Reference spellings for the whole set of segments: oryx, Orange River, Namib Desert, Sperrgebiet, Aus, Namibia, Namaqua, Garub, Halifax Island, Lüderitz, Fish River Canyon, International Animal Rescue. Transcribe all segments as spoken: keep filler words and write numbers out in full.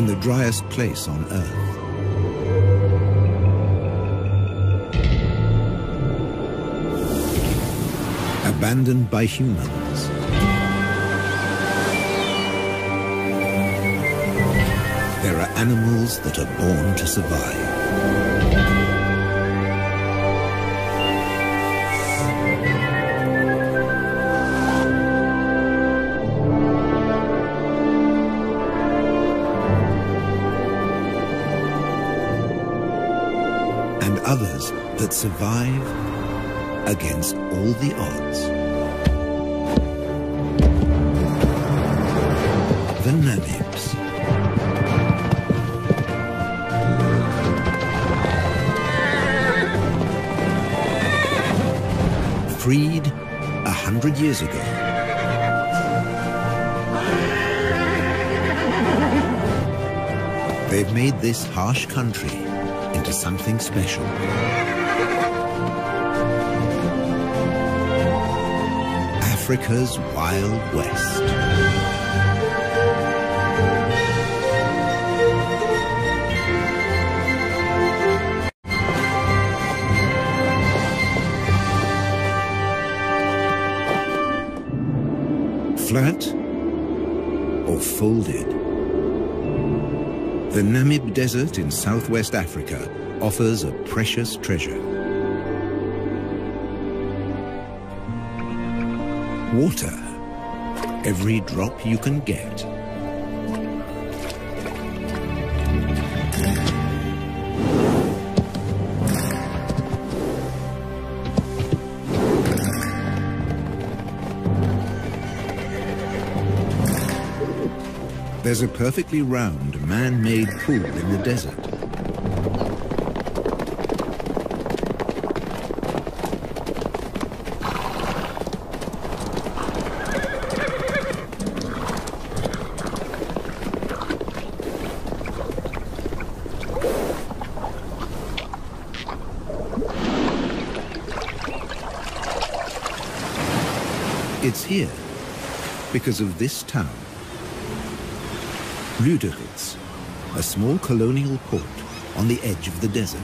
in the driest place on Earth. Abandoned by humans, there are animals that are born to survive. And others that survive against all the odds. The Nanips. Freed a hundred years ago, they've made this harsh country into something special. Africa's Wild West. Flat or folded, the Namib Desert in southwest Africa offers a precious treasure. Water, every drop you can get. There's a perfectly round man-made pool in the desert. It's here because of this town, Lüderitz, a small colonial port on the edge of the desert.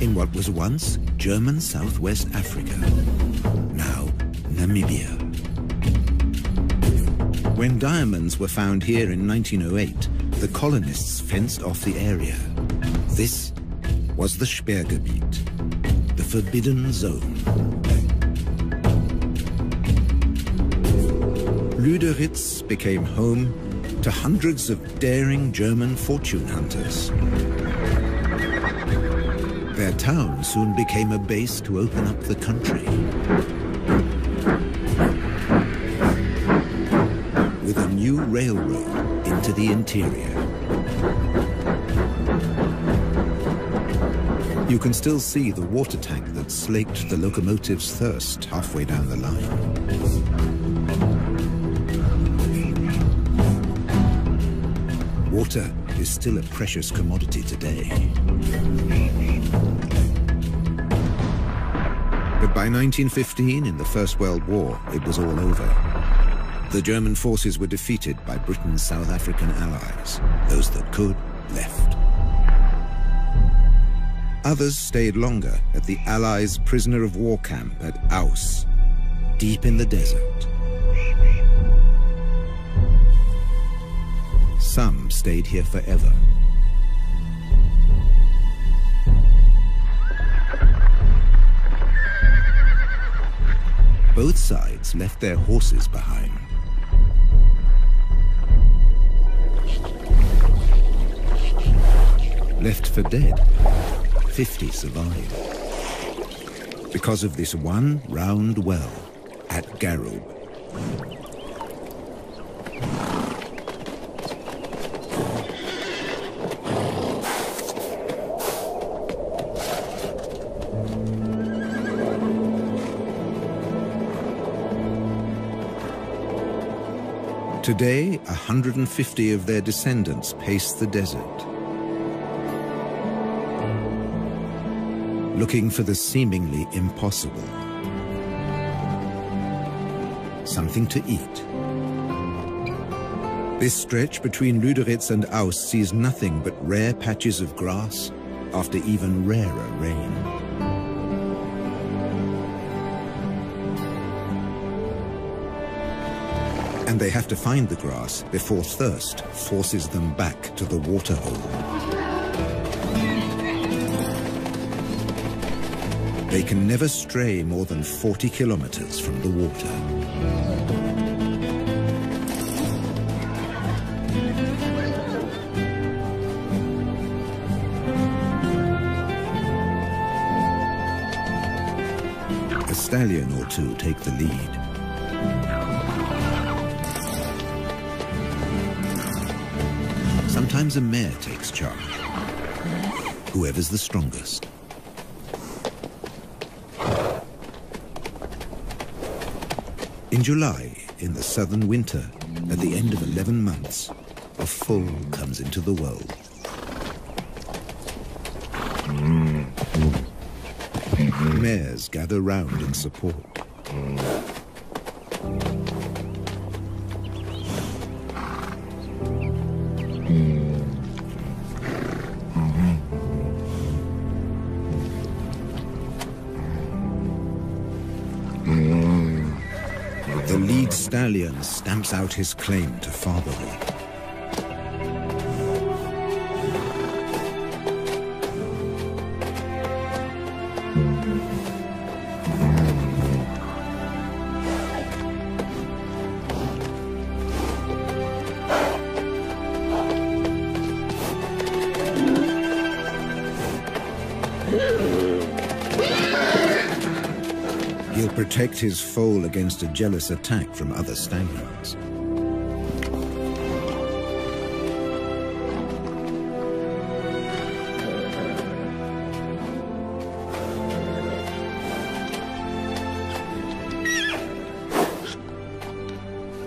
In what was once German Southwest Africa, now Namibia. When diamonds were found here in nineteen oh eight, the colonists fenced off the area. This was the Sperrgebiet, the forbidden zone. Lüderitz became home to hundreds of daring German fortune hunters. Their town soon became a base to open up the country, with a new railroad into the interior. You can still see the water tank that slaked the locomotive's thirst halfway down the line. Water is still a precious commodity today. But by nineteen fifteen, in the First World War, it was all over. The German forces were defeated by Britain's South African allies. Those that could, left. Others stayed longer at the Allies' prisoner of war camp at Aus, deep in the desert. Some stayed here forever. Both sides left their horses behind. Left for dead. fifty survived because of this one round well at Garub. Today, one hundred fifty of their descendants pace the desert, looking for the seemingly impossible. Something to eat, This stretch between Lüderitz and Aus sees nothing but rare patches of grass after even rarer rain. And they have to find the grass before thirst forces them back to the waterhole. They can never stray more than forty kilometers from the water. A stallion or two take the lead. Sometimes a mare takes charge, whoever's the strongest. In July, in the southern winter, at the end of eleven months, a foal comes into the world. Mares gather round in support. The stallion stamps out his claim to fatherhood. Protect his foal against a jealous attack from other stallions.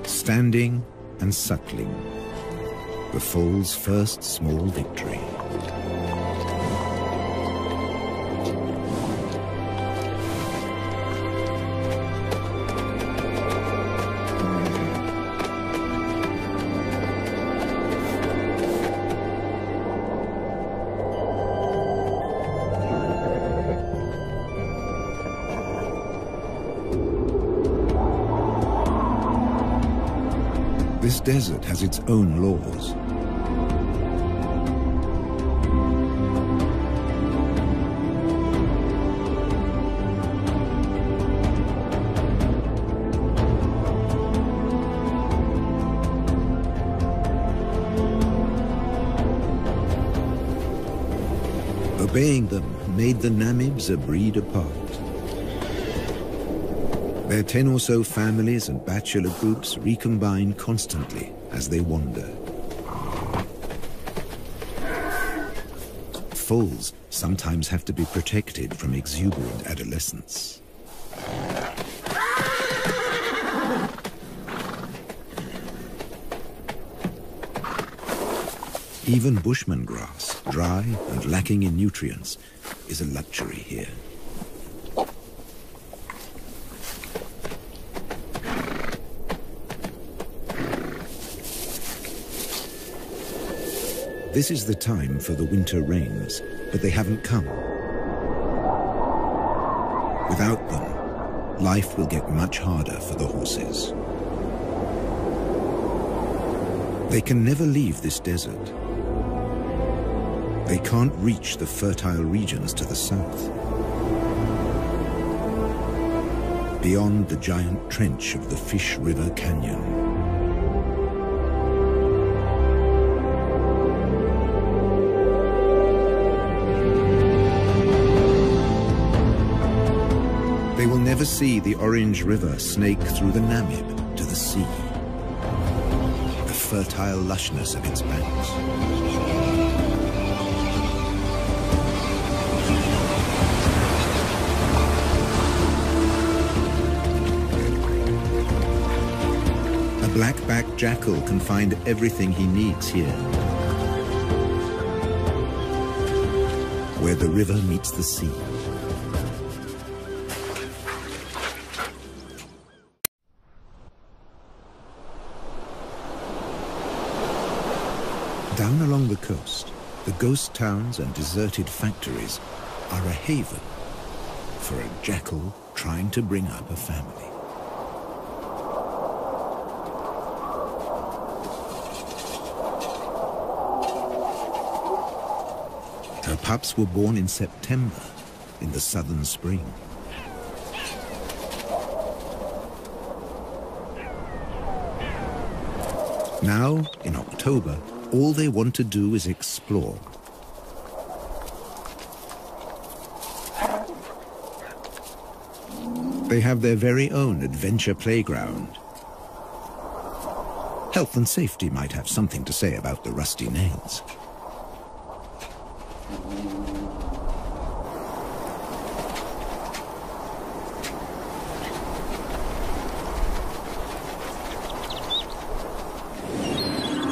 Standing and suckling, the foal's first small victory. This desert has its own laws. Obeying them made the Namibs a breed apart. Their ten or so families and bachelor groups recombine constantly as they wander. Foals sometimes have to be protected from exuberant adolescence. Even bushman grass, dry and lacking in nutrients, is a luxury here. This is the time for the winter rains, but they haven't come. Without them, life will get much harder for the horses. They can never leave this desert. They can't reach the fertile regions to the south, beyond the giant trench of the Fish River Canyon. They will never see the Orange River snake through the Namib to the sea, the fertile lushness of its banks. A black-backed jackal can find everything he needs here, where the river meets the sea. Down along the coast, the ghost towns and deserted factories are a haven for a jackal trying to bring up a family. Her pups were born in September, in the southern spring. Now, in October, all they want to do is explore. They have their very own adventure playground. Health and safety might have something to say about the rusty nails.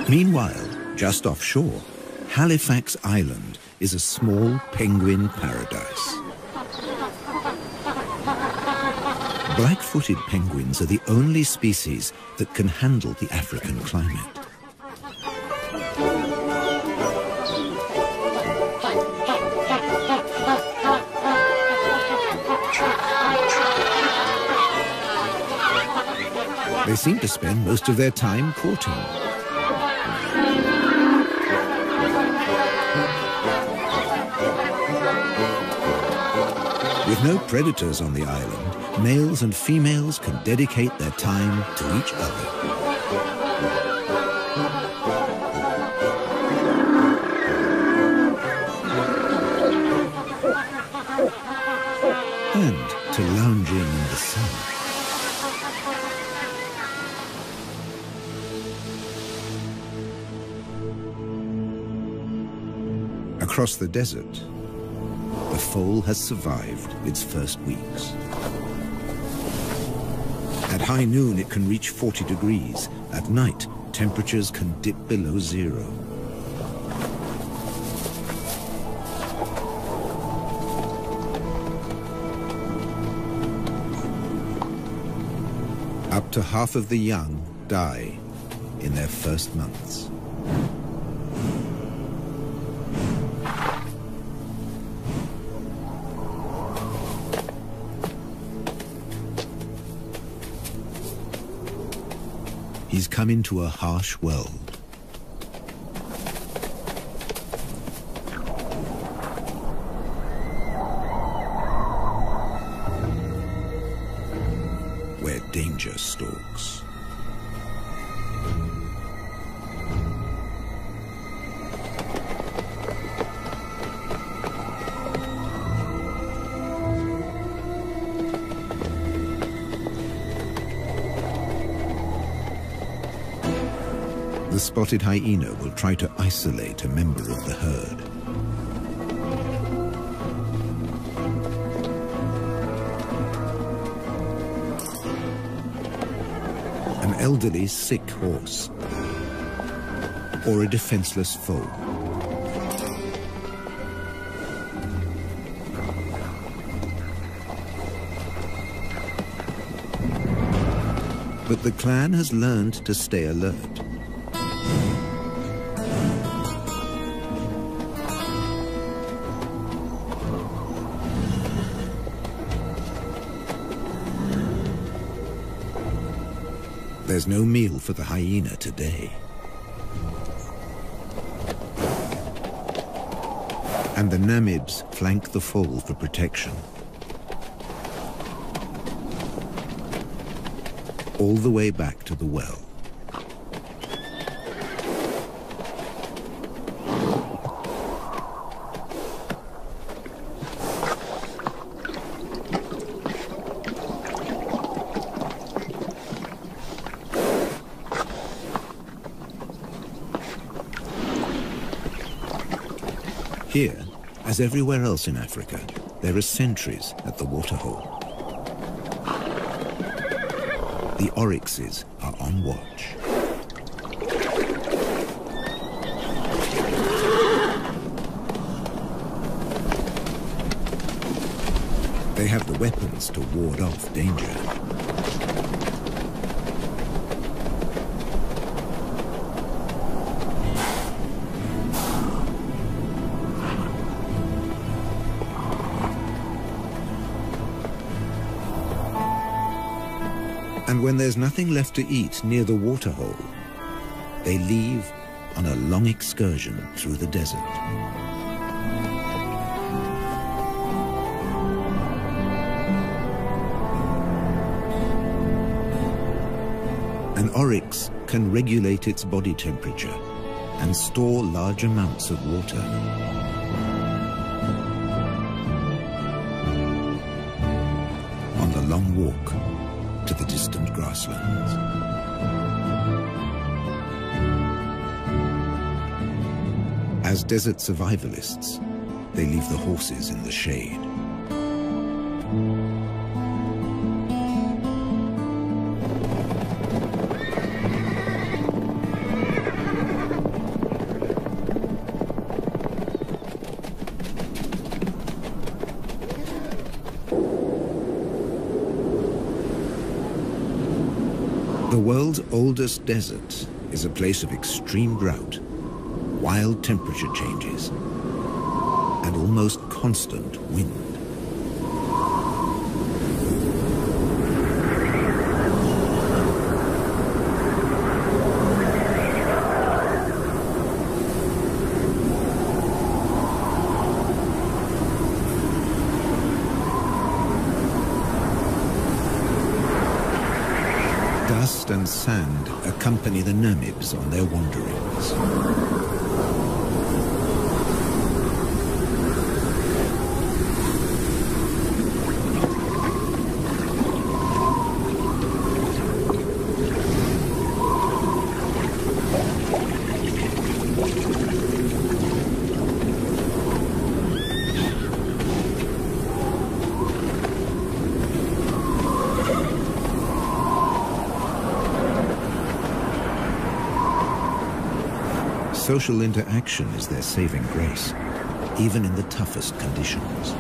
Meanwhile, just offshore, Halifax Island is a small penguin paradise. Black-footed penguins are the only species that can handle the African climate. They seem to spend most of their time courting. With no predators on the island, males and females can dedicate their time to each other. And to lounging in the sun. Across the desert, the foal has survived its first weeks. At high noon, it can reach forty degrees. At night, temperatures can dip below zero. Up to half of the young die in their first months. He's come into a harsh world. Where danger stalks. The spotted hyena will try to isolate a member of the herd. An elderly, sick horse, or a defenseless foal. But the clan has learned to stay alert. There's no meal for the hyena today. And the Namibs flank the foal for protection. All the way back to the well. Here, as everywhere else in Africa, there are sentries at the waterhole. The oryxes are on watch. They have the weapons to ward off danger. when there's nothing left to eat near the waterhole, they leave on a long excursion through the desert. An oryx can regulate its body temperature and store large amounts of water. Long walk to the distant grasslands. As desert survivalists, they leave the horses in the shade. The world's oldest desert is a place of extreme drought, wild temperature changes, and almost constant wind. Dust and sand accompany the Namibs on their wanderings. Social interaction is their saving grace, even in the toughest conditions.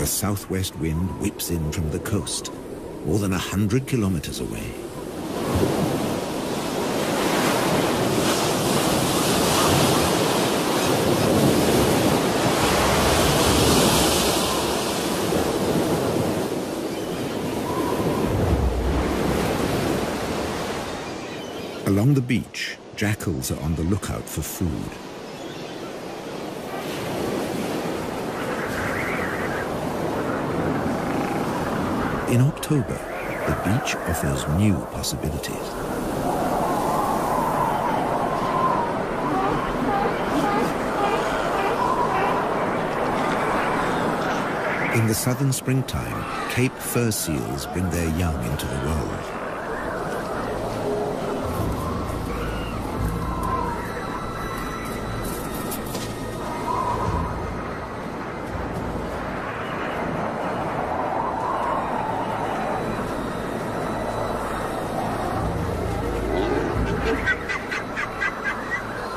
The southwest wind whips in from the coast, more than a hundred kilometers away. Along the beach, jackals are on the lookout for food. In October, the beach offers new possibilities. In the southern springtime, Cape fur seals bring their young into the world.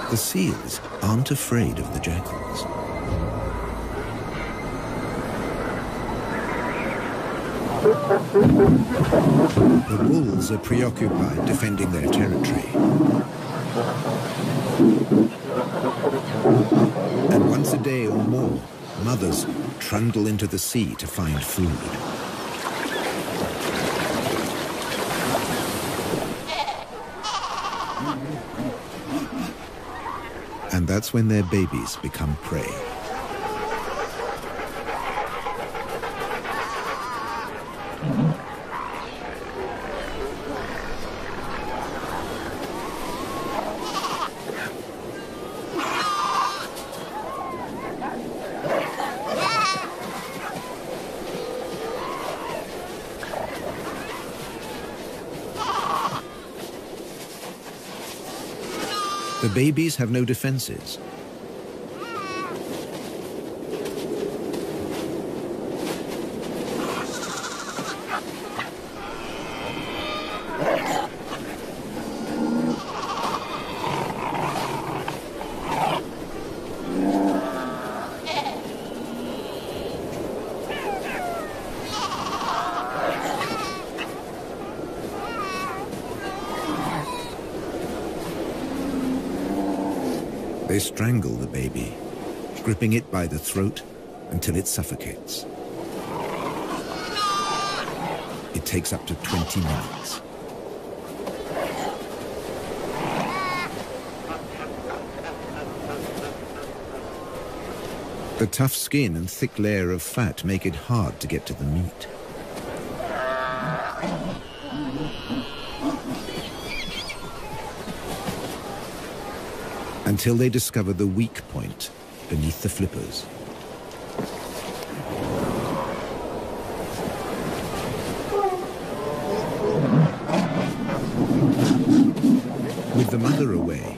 The seals aren't afraid of the jackals. The wolves are preoccupied defending their territory. And once a day or more, mothers trundle into the sea to find food. And that's when their babies become prey. The babies have no defenses. they strangle the baby, gripping it by the throat until it suffocates. It takes up to twenty minutes. The tough skin and thick layer of fat make it hard to get to the meat. Until they discover the weak point beneath the flippers. With the mother away,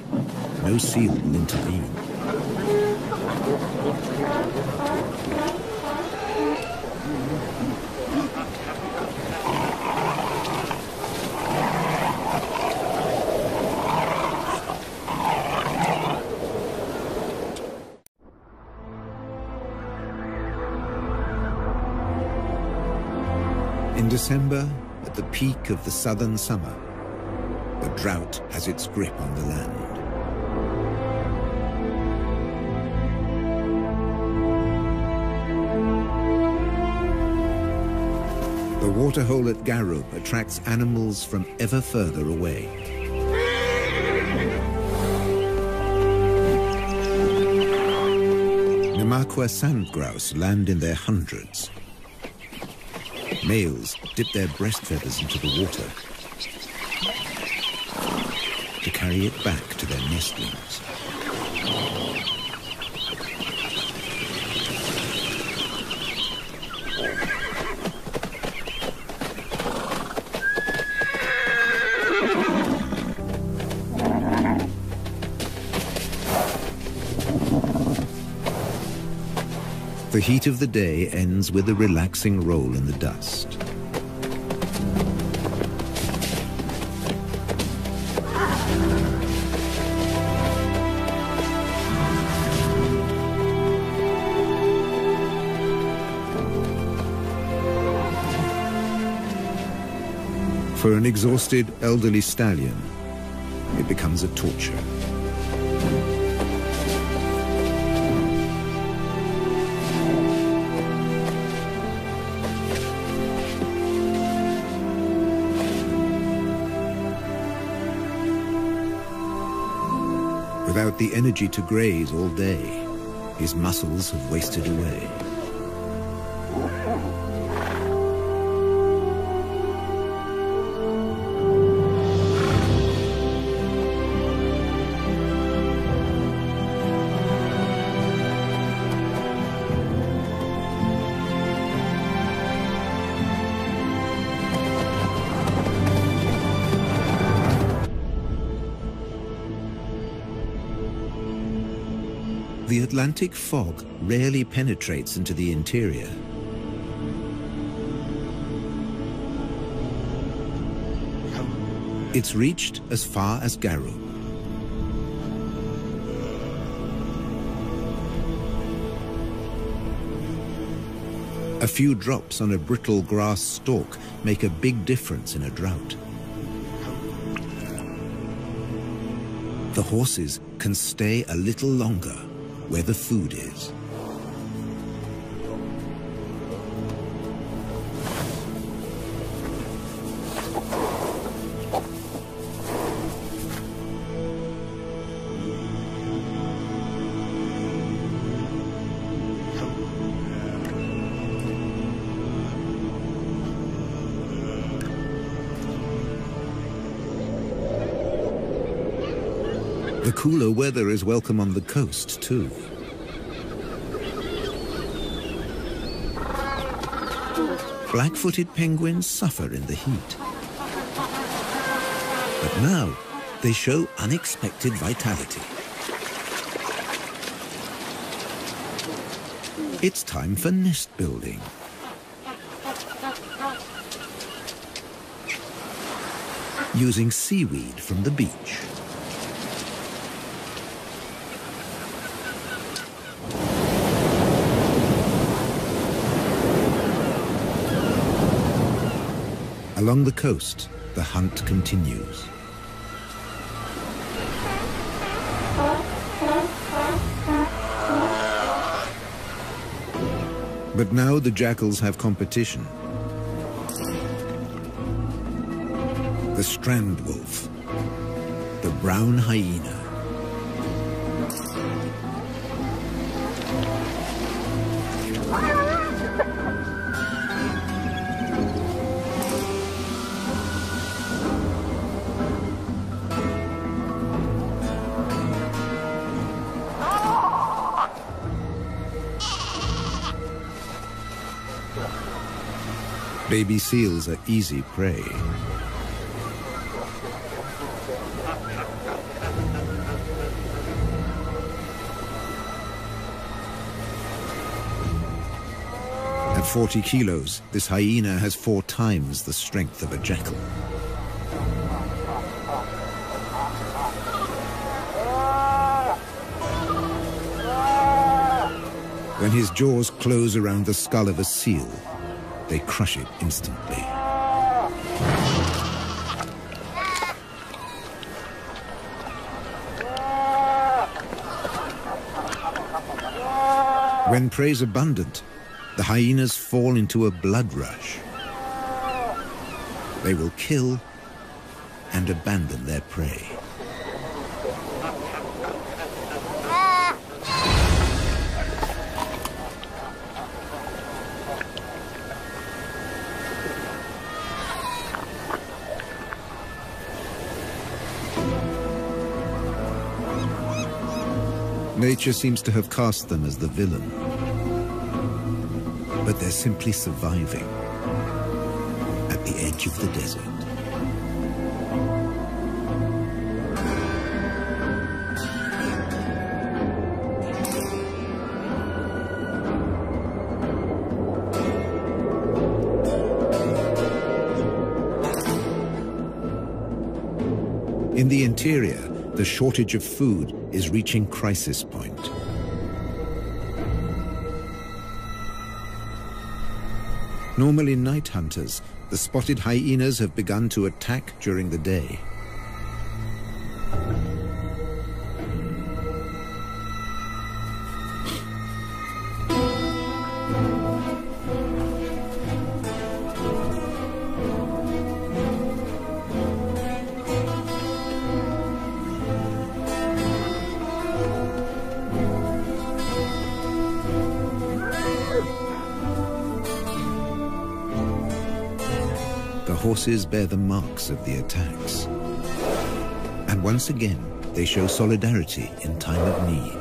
no seal will intervene. In December, at the peak of the southern summer, the drought has its grip on the land. The waterhole at Garub attracts animals from ever further away. Namaqua sandgrouse land in their hundreds. Males dip their breast feathers into the water to carry it back to their nestlings. The heat of the day ends with a relaxing roll in the dust. For an exhausted elderly stallion, it becomes a torture. Without the energy to graze all day, his muscles have wasted away. The Atlantic fog rarely penetrates into the interior. It's reached as far as Garub. A few drops on a brittle grass stalk make a big difference in a drought. The horses can stay a little longer where the food is. The cooler weather is welcome on the coast, too. Black-footed penguins suffer in the heat. But now, they show unexpected vitality. It's time for nest building. Using seaweed from the beach. Along the coast, the hunt continues. But now the jackals have competition. The strand wolf, the brown hyena. Baby seals are easy prey. At forty kilos, this hyena has four times the strength of a jackal. When his jaws close around the skull of a seal, they crush it instantly. When prey is abundant, the hyenas fall into a blood rush. They will kill and abandon their prey. Nature seems to have cast them as the villain, but they're simply surviving at the edge of the desert. In the interior, the shortage of food is reaching crisis point. Normally night hunters, the spotted hyenas have begun to attack during the day. Horses bear the marks of the attacks. And once again, they show solidarity in time of need.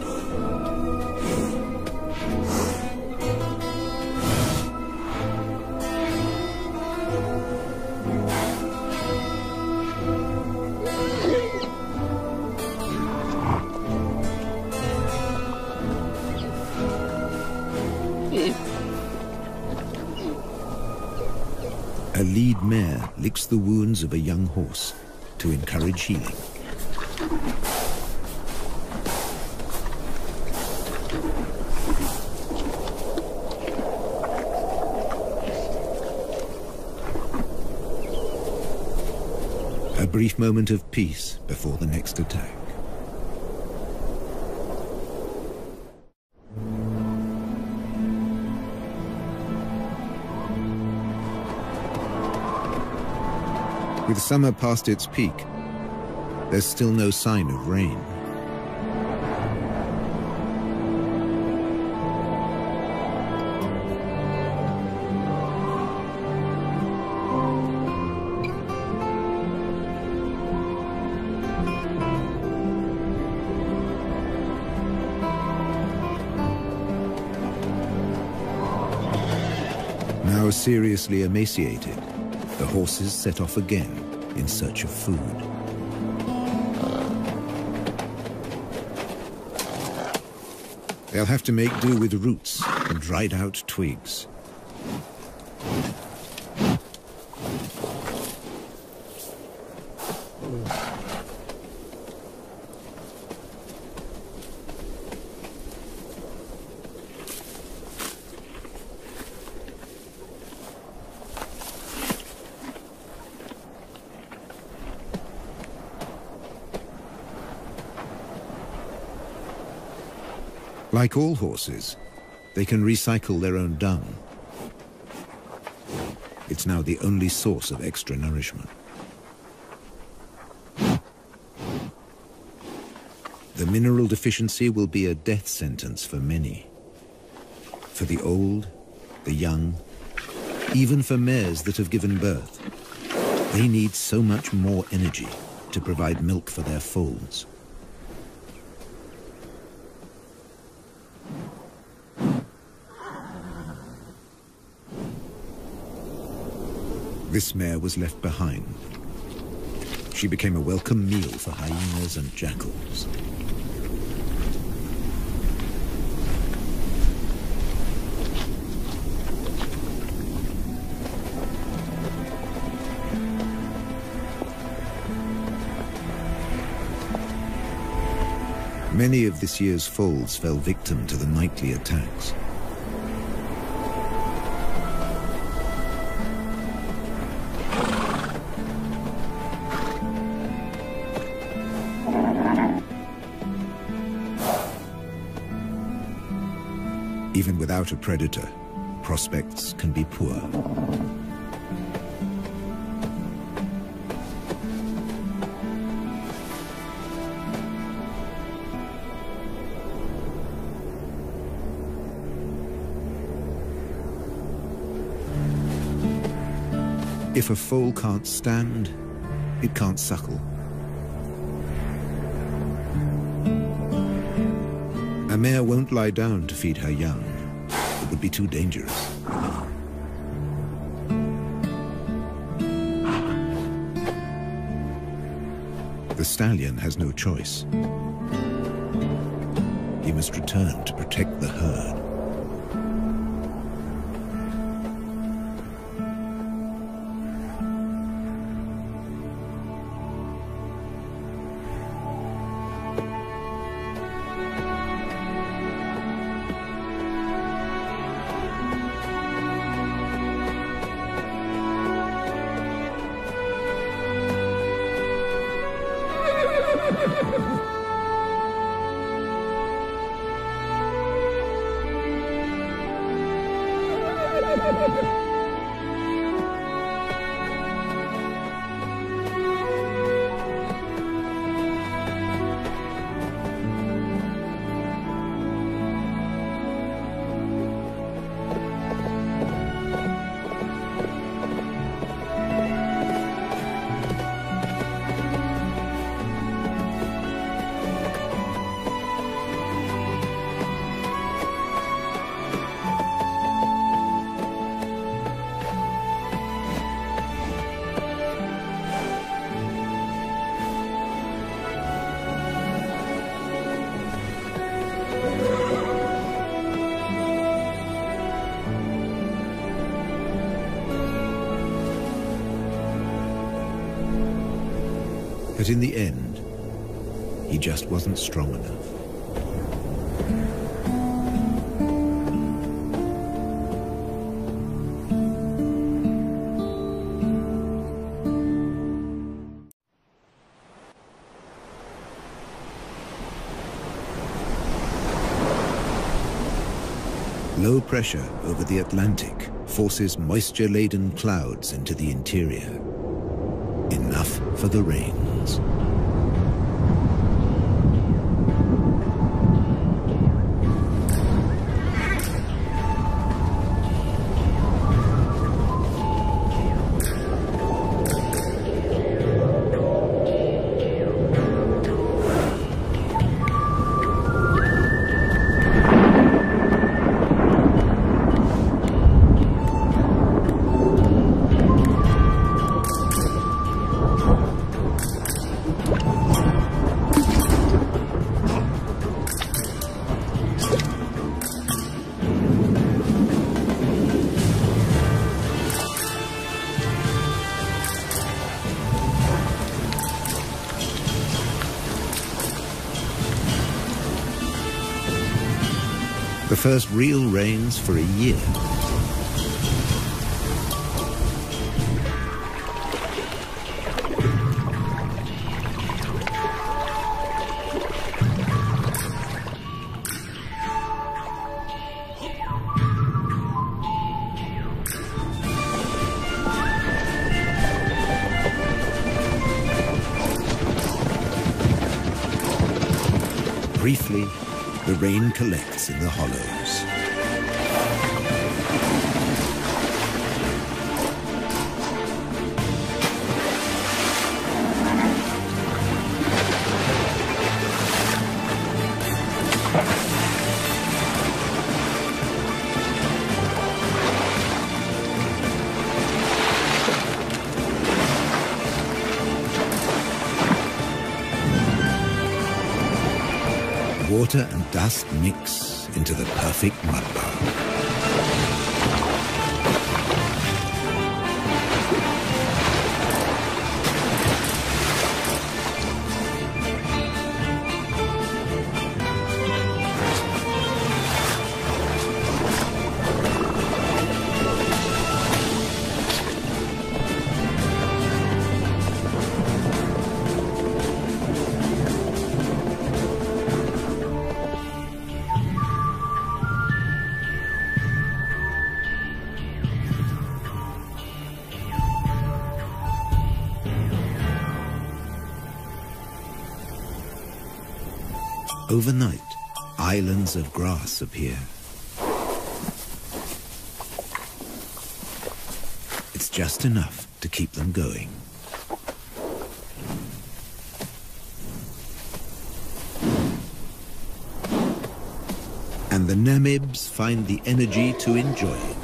Licks the wounds of a young horse to encourage healing. A brief moment of peace before the next attack. With summer past its peak, there's still no sign of rain. Now seriously emaciated, the horses set off again in search of food. They'll have to make do with roots and dried out twigs. Like all horses, They can recycle their own dung. It's now the only source of extra nourishment. The mineral deficiency will be a death sentence for many. For the old, the young, even for mares that have given birth. They need so much more energy to provide milk for their foals. This mare was left behind. She became a welcome meal for hyenas and jackals. Many of this year's foals fell victim to the nightly attacks. Even without a predator, prospects can be poor. If a foal can't stand, it can't suckle. A mare won't lie down to feed her young. It would be too dangerous. The stallion has no choice. He must return to protect the herd. But in the end, he just wasn't strong enough. Low pressure over the Atlantic forces moisture-laden clouds into the interior. Enough for the rains. The first real rains for a year. Briefly, the rain collects in the hollows. Water and dust mix into the perfect mud bath. Overnight, islands of grass appear. It's just enough to keep them going. And the Namibs find the energy to enjoy it.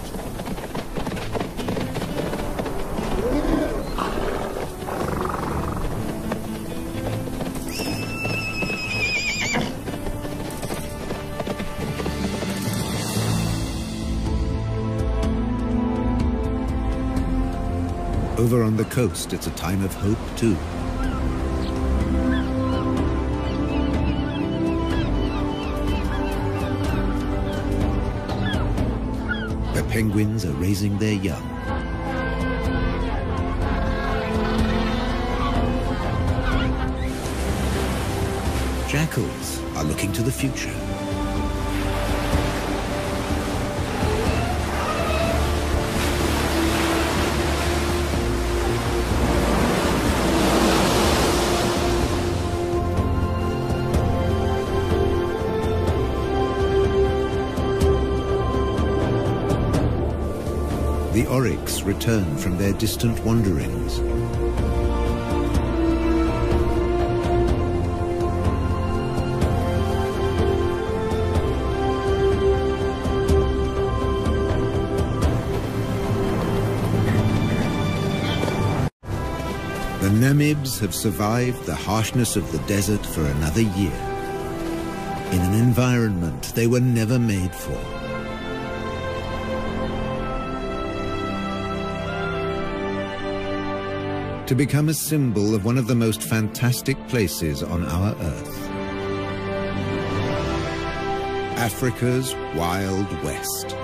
Over on the coast, it's a time of hope, too. The penguins are raising their young. Jackals are looking to the future. The oryx return from their distant wanderings. The Namibs have survived the harshness of the desert for another year, in an environment they were never made for. To become a symbol of one of the most fantastic places on our Earth. Africa's Wild West.